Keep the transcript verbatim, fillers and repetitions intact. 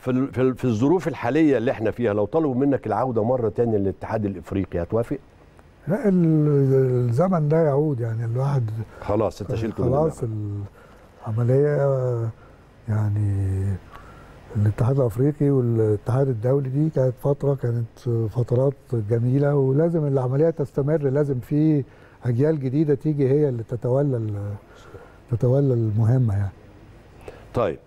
في في الظروف الحاليه اللي احنا فيها، لو طلبوا منك العوده مره ثانيه للاتحاد الافريقي هتوافق؟ لا، الزمن لا يعود، يعني الواحد خلاص انت شلته خلاص العمليه، يعني الاتحاد الافريقي والاتحاد الدولي دي كانت فتره كانت فترات جميله، ولازم العمليه تستمر، لازم في اجيال جديده تيجي هي اللي تتولى تتولى المهمه يعني. طيب